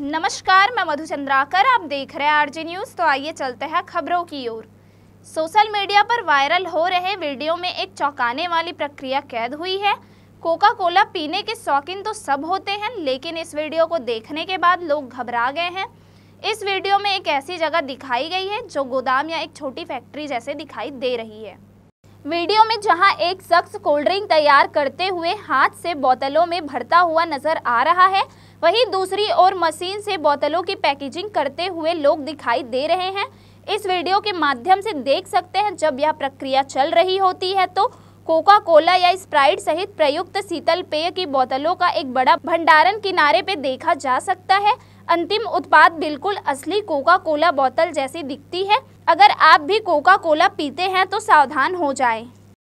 नमस्कार, मैं मधु चंद्राकर, आप देख रहे हैं आर न्यूज। तो आइए चलते हैं खबरों की ओर। सोशल मीडिया पर वायरल हो रहे वीडियो में एक चौंकाने वाली प्रक्रिया कैद हुई है। कोका कोला पीने के शौकीन तो सब होते हैं, लेकिन इस वीडियो को देखने के बाद लोग घबरा गए हैं। इस वीडियो में एक ऐसी जगह दिखाई गई है जो गोदाम या एक छोटी फैक्ट्री जैसे दिखाई दे रही है। वीडियो में जहां एक शख्स कोल्ड ड्रिंक तैयार करते हुए हाथ से बोतलों में भरता हुआ नजर आ रहा है, वहीं दूसरी ओर मशीन से बोतलों की पैकेजिंग करते हुए लोग दिखाई दे रहे हैं। इस वीडियो के माध्यम से देख सकते हैं जब यह प्रक्रिया चल रही होती है तो कोका कोला या स्प्राइट सहित प्रयुक्त शीतल पेय की बोतलों का एक बड़ा भंडारण किनारे पे देखा जा सकता है। अंतिम उत्पाद बिल्कुल असली कोका कोला बोतल जैसी दिखती है। अगर आप भी कोका कोला पीते हैं तो सावधान हो जाएं।